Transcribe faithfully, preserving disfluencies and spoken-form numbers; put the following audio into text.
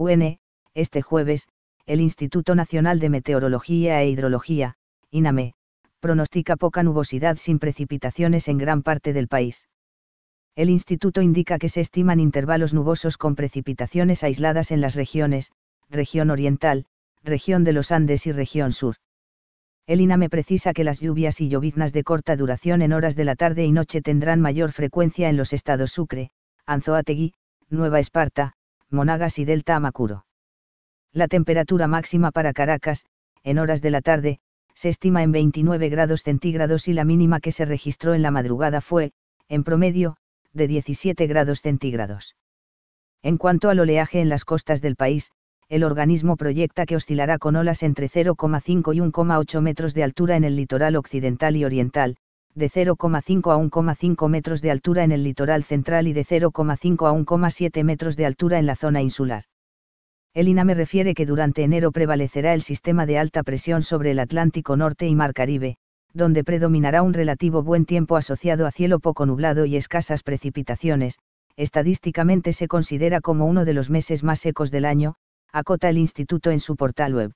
U N, este jueves, el Instituto Nacional de Meteorología e Hidrología, INAMEH, pronostica poca nubosidad sin precipitaciones en gran parte del país. El instituto indica que se estiman intervalos nubosos con precipitaciones aisladas en las regiones, región oriental, región de los Andes y región sur. El INAMEH precisa que las lluvias y lloviznas de corta duración en horas de la tarde y noche tendrán mayor frecuencia en los estados Sucre, Anzoátegui, Nueva Esparta, Monagas y Delta Amacuro. La temperatura máxima para Caracas, en horas de la tarde, se estima en veintinueve grados centígrados y la mínima que se registró en la madrugada fue, en promedio, de diecisiete grados centígrados. En cuanto al oleaje en las costas del país, el organismo proyecta que oscilará con olas entre cero coma cinco y uno coma ocho metros de altura en el litoral occidental y oriental, de cero coma cinco a uno coma cinco metros de altura en el litoral central y de cero coma cinco a uno coma siete metros de altura en la zona insular. El INAMEH refiere que durante enero prevalecerá el sistema de alta presión sobre el Atlántico Norte y Mar Caribe, donde predominará un relativo buen tiempo asociado a cielo poco nublado y escasas precipitaciones. Estadísticamente se considera como uno de los meses más secos del año, acota el instituto en su portal web.